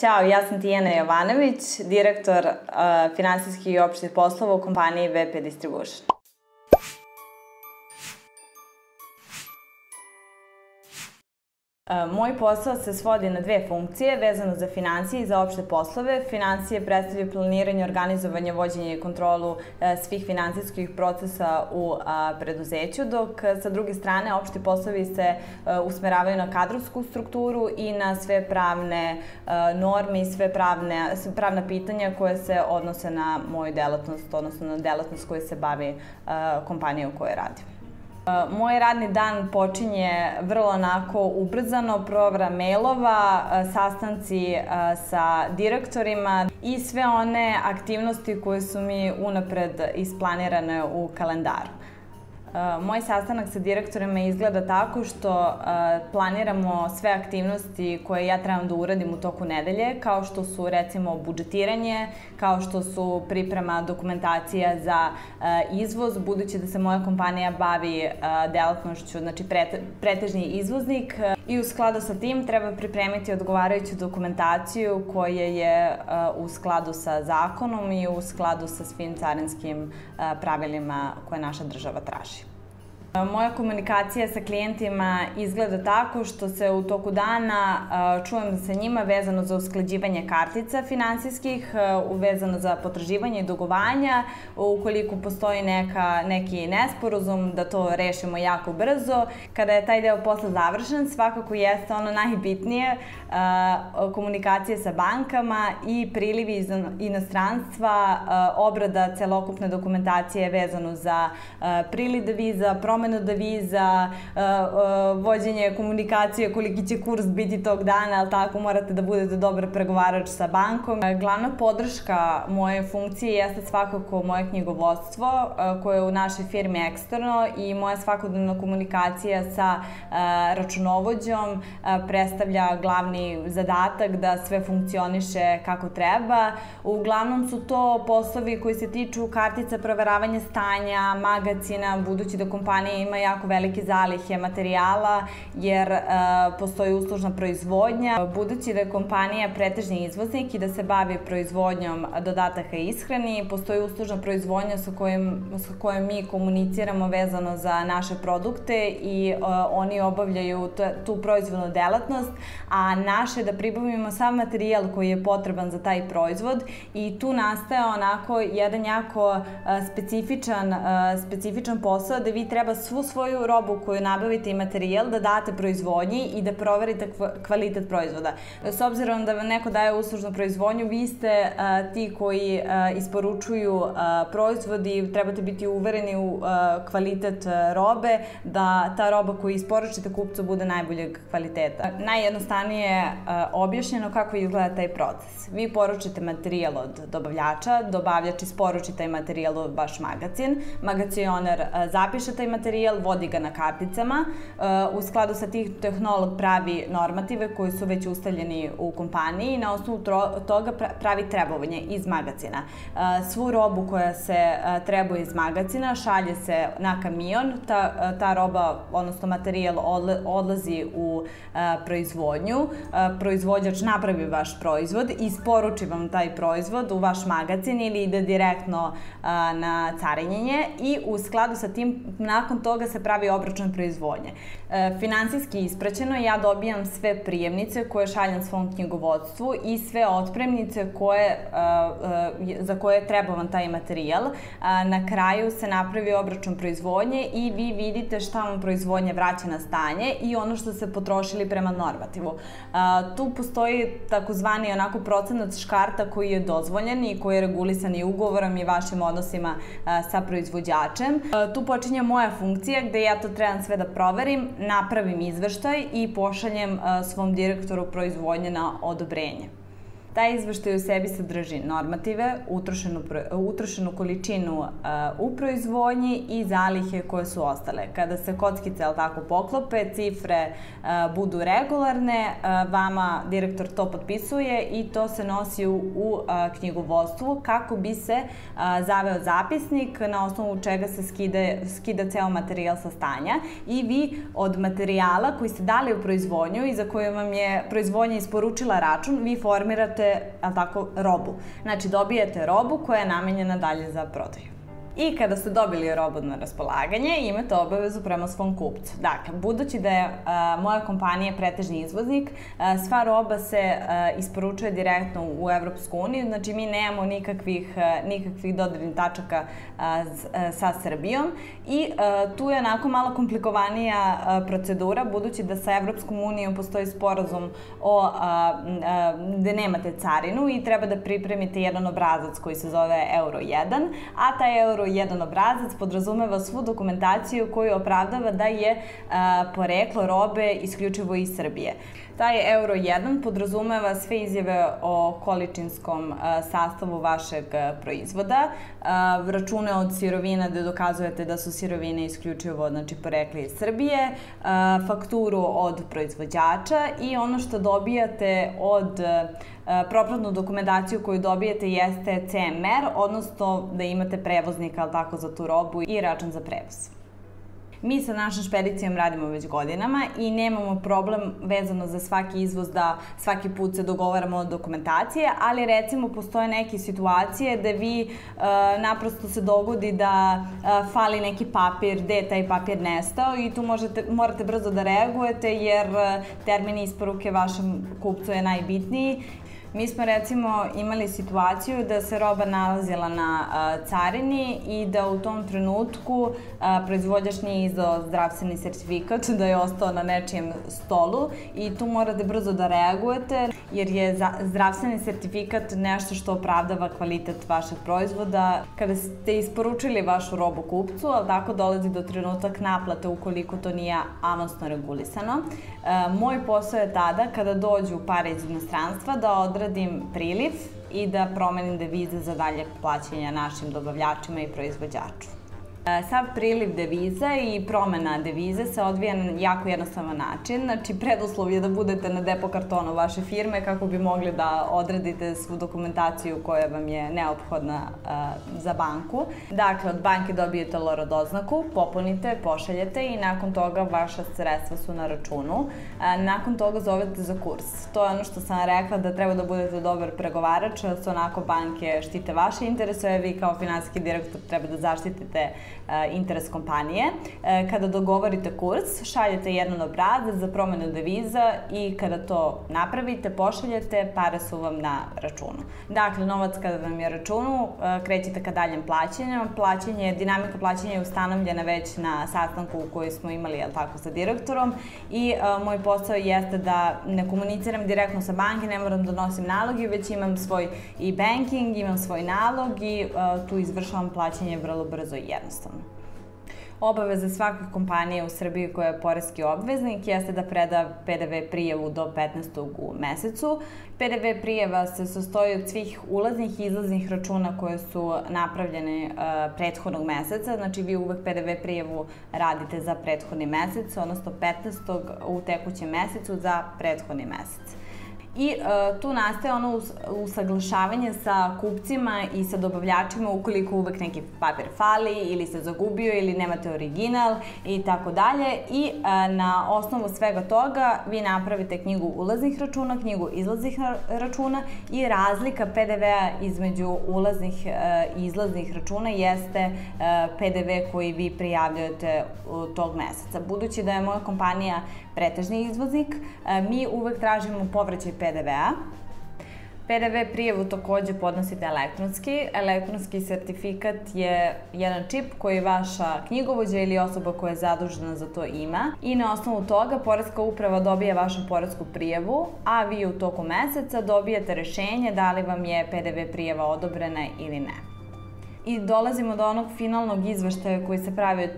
Ćao, ja sam Tijana Jovanović, direktor finansijskih i opštih poslova u kompaniji WP Distribution. Moj posao se svodi na dve funkcije, vezano za financije i za opšte poslove. Financije predstavljaju planiranje, organizovanje, vođenje i kontrolu svih finansijskih procesa u preduzeću, dok sa druge strane opšti poslovi se usmeravaju na kadrovsku strukturu i na sve pravne norme i sve pravna pitanja koje se odnose na moju delatnost, odnosno na delatnost koju se bavi kompanija u kojoj radim. Moj radni dan počinje vrlo onako ubrzano, provra mailova, sastanci sa direktorima i sve one aktivnosti koje su mi unapred isplanirane u kalendaru. Moj sastanak sa direktorima izgleda tako što planiramo sve aktivnosti koje ja trebam da uradim u toku nedelje, kao što su recimo budžetiranje, kao što su priprema dokumentacija za izvoz, budući da se moja kompanija bavi delatnošću, znači pretežni izvoznik, i u skladu sa tim treba pripremiti odgovarajuću dokumentaciju koja je u skladu sa zakonom i u skladu sa svim carinskim pravilima koje naša država traži. Moja komunikacija sa klijentima izgleda tako što se u toku dana čujem sa njima vezano za usklađivanje kartica finansijskih, vezano za potraživanje i dugovanja, ukoliko postoji neki nesporazum da to rešimo jako brzo. Kada je taj deo posla završen, svakako jeste ono najbitnije, komunikacije sa bankama i prilivi iz inostranstva, obrada celokupne dokumentacije vezano za priliv deviza, promenu deviza, vođenje komunikacije, koliki će kurs biti tog dana, ali tako morate da budete dobar pregovarač sa bankom. Glavna podrška moje funkcije jeste svakako moje knjigovodstvo koje je u našoj firmi eksterno i moja svakodnevna komunikacija sa računovođom predstavlja glavni zadatak da sve funkcioniše kako treba. Uglavnom su to poslovi koji se tiču kartica, proveravanja stanja, magacina, budući da kompanija ima jako velike zalihe materijala jer postoji uslužna proizvodnja. Budući da je kompanija pretežni izvoznik i da se bavi proizvodnjom dodataka i ishrani, postoji uslužna proizvodnja sa kojom mi komuniciramo vezano za naše produkte i oni obavljaju tu proizvodnu delatnost, a naše je da pribavimo sav materijal koji je potreban za taj proizvod i tu nastaje onako jedan jako specifičan posao da vi treba svu svoju robu koju nabavite i materijal da date proizvodnji i da proverite kvalitet proizvoda. S obzirom da vam neko daje uslužnu proizvodnju, vi ste ti koji isporučuju proizvodi, trebate biti uvereni u kvalitet robe, da ta roba koju isporučite kupcu bude najboljeg kvaliteta. Najjednostavnije je objašnjeno kako izgleda taj proces. Vi poručite materijal od dobavljača, dobavljač isporuči taj materijal u vaš magacin, magacionar zapiše taj materijal, vodi ga na karticama. U skladu sa tih tehnolog pravi normative koji su već ustavljeni u kompaniji i na osnovu toga pravi trebovanje iz magacina. Svu robu koja se trebuje iz magacina šalje se na kamion, ta roba, odnosno materijal odlazi u proizvodnju, proizvođač napravi vaš proizvod, isporuči vam taj proizvod u vaš magacin ili ide direktno na carinjenje i u skladu sa tim nakon toga se pravi obračun proizvodnje. Finansijski ispraćeno, ja dobijam sve prijemnice koje šaljam svom knjigovodstvu i sve otpremnice za koje je trebavan taj materijal. Na kraju se napravi obračun proizvodnje i vi vidite šta vam proizvodnja vraća na stanje i ono što ste potrošili prema normativu. Tu postoji takozvani onako procenat škarta koji je dozvoljen i koji je regulisan i ugovorom i vašim odnosima sa proizvođačem. Tu počinje moja funkcija gde ja to trebam sve da proverim, napravim izveštaj i pošaljem svom direktoru proizvodnje na odobrenje. Taj izveštaj u sebi sadrži normative, utrošenu količinu u proizvodnji i zalihe koje su ostale. Kada se kockice poklope, cifre budu regularne, vama direktor to potpisuje i to se nosi u knjigovodstvu kako bi se zaveo zapisnik na osnovu čega se skida ceo materijal sa stanja i vi od materijala koji ste dali u proizvodnju i za koju vam je proizvodnja isporučila račun, vi formirate robu. Znači dobijete robu koja je namenjena dalje za prodaju. I kada ste dobili robu na raspolaganje, imate obavezu prema svom kupcu. Dakle, budući da je moja kompanija pretežni izvoznik, sva roba se isporučuje direktno u Evropsku uniju, znači mi nemamo nikakvih dodirnih tačaka sa Srbijom i tu je onako malo komplikovanija procedura, budući da sa Evropskom unijom postoji sporazum gde nemate carinu i treba da pripremite jedan obrazac koji se zove Euro 1, a taj Euro 1 obrazac podrazumeva svu dokumentaciju koju opravdava da je poreklo robe isključivo iz Srbije. Taj Euro 1 podrazumeva sve izjave o količinskom sastavu vašeg proizvoda, račune od sirovina gde dokazujete da su sirovine isključivo porekle iz Srbije, fakturu od proizvođača i ono što dobijate od propratnu dokumentaciju koju dobijete jeste CMR, odnosno da imate prevoznika za tu robu i račun za prevoz. Mi sa našom špedicijom radimo već godinama i nemamo problem vezano za svaki izvoz da svaki put se dogovaramo o dokumentacije, ali recimo postoje neke situacije da vi naprosto se dogodi da fali neki papir, gde je taj papir nestao i tu morate brzo da reagujete jer termin isporuke vašem kupcu je najbitniji. Mi smo recimo imali situaciju da se roba nalazila na carini i da u tom trenutku proizvođač nije izdao zdravstveni sertifikat, da je ostao na nečijem stolu i tu morate brzo da reagujete jer je zdravstveni sertifikat nešto što opravdava kvalitet vašeg proizvoda. Kada ste isporučili vašu robu kupcu, ali tako dolazi do trenutak naplate ukoliko to nije avansno regulisano. Moj posao je tada kada dođu pare iz inostranstva da odradim priliv i da promenim devize za dalje plaćanja našim dobavljačima i proizvođaču. Sav priliv deviza i promena devize se odvija na jako jednostavan način. Znači, preduslov je da budete na depo kartonu vaše firme kako bi mogli da odradite svu dokumentaciju koja vam je neophodna za banku. Dakle, od banke dobijete LORO doznaku, popunite, pošaljete i nakon toga vaša sredstva su na računu. Nakon toga zovete za kurs. To je ono što sam rekla da treba da budete dobar pregovarač, da su onako banke štite vaše interese, a vi kao finansijski direktor treba da zaštitite interes kompanije. Kada dogovorite kurs, šaljete jedan obrazac za promenu deviza i kada to napravite, pošaljete, pare su vam na računu. Dakle, novac kada vam je na računu, krećete ka daljem plaćanju. Dinamika plaćanja je ustanovljena već na sastanku koji smo imali sa direktorom i moj posao jeste da ne komuniciram direktno sa banke, ne moram da nosim naloge, već imam svoj e-banking, imam svoj nalog i tu izvršavam plaćanje vrlo brzo i jednostavno. Obaveza svake kompanije u Srbiji koja je poreski obveznik jeste da preda PDV prijavu do 15. u mesecu. PDV prijava se sastoji od svih ulaznih i izlaznih računa koje su napravljene prethodnog meseca. Znači vi uvek PDV prijavu radite za prethodni mesec, odnosno 15. u tekućem mesecu za prethodni mesec. I tu nastaje ono usaglašavanje sa kupcima i sa dobavljačima ukoliko uvek neki papir fali ili se zagubio ili nemate original i tako dalje. I na osnovu svega toga vi napravite knjigu ulaznih računa, knjigu izlaznih računa i razlika PDV-a između ulaznih i izlaznih računa jeste PDV koji vi prijavljujete tog meseca. Budući da je moja kompanija pretežni izvoznik, mi uvek tražimo povraćaj PDV-a. PDV prijavu takođe podnosite elektronski. Elektronski sertifikat je jedan čip koji vaša knjigovođa ili osoba koja je zadužena za to ima i na osnovu toga poreska uprava dobija vašu poresku prijavu, a vi u toku meseca dobijete rešenje da li vam je PDV prijava odobrena ili ne. I dolazimo do onog finalnog izveštaja koji se pravi u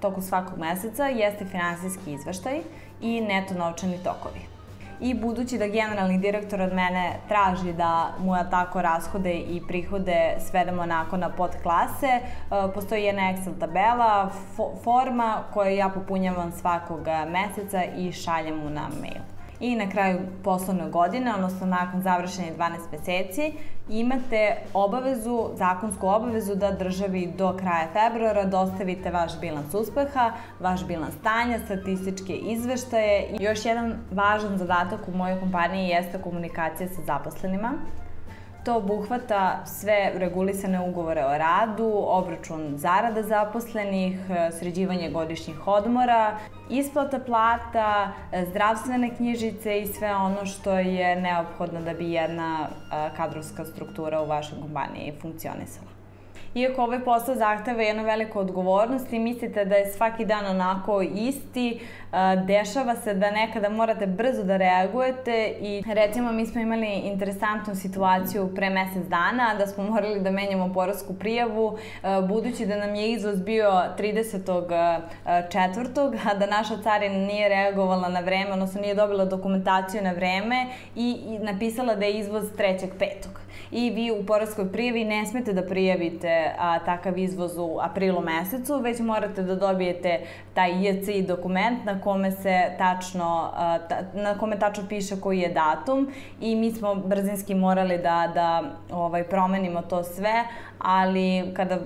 toku svakog meseca, jeste finansijski izveštaj i neto novčani tokovi. i budući da generalni direktor od mene traži da mu tako rashode i prihode svedemo onako na podklase, postoji jedna Excel tabela, forma koju ja popunjavam svakog meseca i šaljem mu na mail. I na kraju poslovne godine, odnosno nakon završenih 12 meseci, imate obavezu, zakonsku obavezu da državi do kraja februara dostavite vaš bilans uspeha, vaš bilans stanja, statističke izveštaje. I još jedan važan zadatak u mojoj kompaniji jeste komunikacija sa zaposlenima. To obuhvata sve regulisane ugovore o radu, obračun zarada zaposlenih, sređivanje godišnjih odmora, isplata plata, zdravstvene knjižice i sve ono što je neophodno da bi jedna kadrovska struktura u vašoj kompaniji funkcionisala. Iako ovaj posao zahteva jednu veliku odgovornost i mislite da je svaki dan onako isti, dešava se da nekada morate brzo da reagujete i recimo mi smo imali interesantnu situaciju pre mesec dana da smo morali da menjamo poresku prijavu budući da nam je izvoz bio 30.4. a da naša carina nije reagovala na vreme, odnosno nije dobila dokumentaciju na vreme i napisala da je izvoz 3.5. I vi u poreskoj prijavi ne smete da prijavite takav izvoz u aprilu mesecu, već morate da dobijete taj JCI dokument na kome tačno piše koji je datum i mi smo brzinski morali da promenimo to sve, ali kada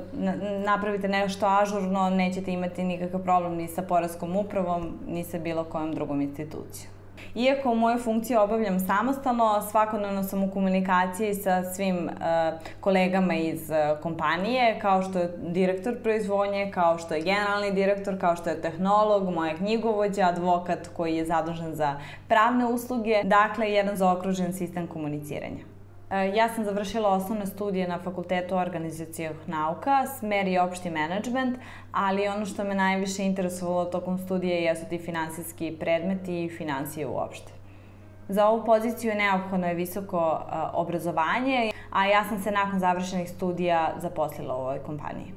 napravite nešto ažurno nećete imati nikakav problem ni sa poreskom upravom, ni sa bilo kojom drugom institucijom. Iako moju funkciju obavljam samostalno, svakodnevno sam u komunikaciji sa svim kolegama iz kompanije, kao što je direktor proizvodnje, kao što je generalni direktor, kao što je tehnolog, moja knjigovođa, advokat koji je zadužen za pravne usluge. Dakle, jedan zaokružen sistem komuniciranja. Ja sam završila osnovne studije na Fakultetu organizacijog nauka, smer i opšti menadžment, ali ono što me najviše interesovalo tokom studije jesu ti finansijski predmeti i finansije uopšte. Za ovu poziciju neophodno je visoko obrazovanje, a ja sam se nakon završenih studija zaposlila u ovoj kompaniji.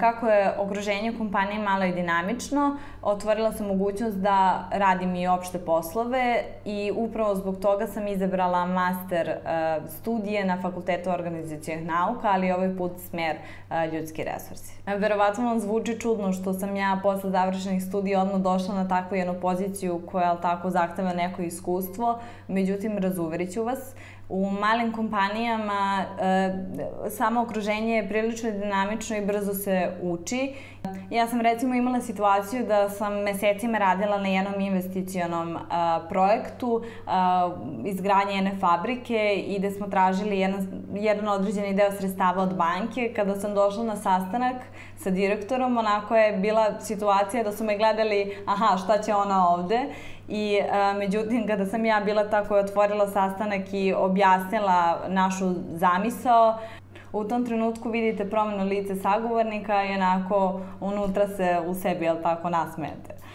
Kako je okruženje kompanije malo i dinamično, otvorila sam mogućnost da radim i opšte poslove i upravo zbog toga sam izabrala master studije na Fakultetu organizacijog nauka, ali ovaj put smer ljudski resursi. Verovatno vam zvuči čudno što sam ja posle završenih studija odmah došla na takvu jednu poziciju koja zahteva neko iskustvo, međutim razuveriću vas. U malim kompanijama samo okruženje je prilično dinamično i brzo se uči. Ja sam recimo imala situaciju da sam mesecima radila na jednom investicionom projektu izgradnje jedne fabrike i da smo tražili jedan određeni deo sredstava od banke. Kada sam došla na sastanak sa direktorom, onako je bila situacija da su me gledali aha, šta će ona ovde? I međutim, kada sam ja bila ta koja je otvorila sastanak i objasnila našu zamisao, u tom trenutku vidite promenu lica sagovornika i onako unutra se u sebi nasmejete.